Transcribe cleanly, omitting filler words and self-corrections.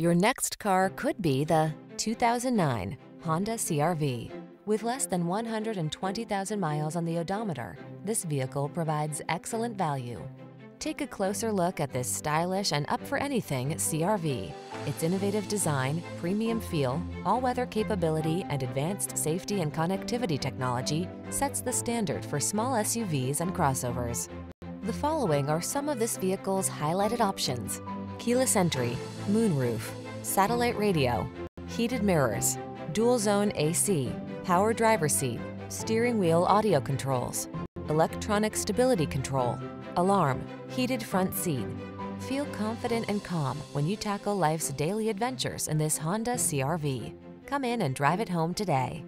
Your next car could be the 2009 Honda CR-V. With less than 120,000 miles on the odometer, this vehicle provides excellent value. Take a closer look at this stylish and up-for-anything CR-V. Its innovative design, premium feel, all-weather capability, and advanced safety and connectivity technology sets the standard for small SUVs and crossovers. The following are some of this vehicle's highlighted options: keyless entry, moonroof, satellite radio, heated mirrors, dual-zone AC, power driver's seat, steering wheel audio controls, electronic stability control, alarm, heated front seat. Feel confident and calm when you tackle life's daily adventures in this Honda CR-V. Come in and drive it home today.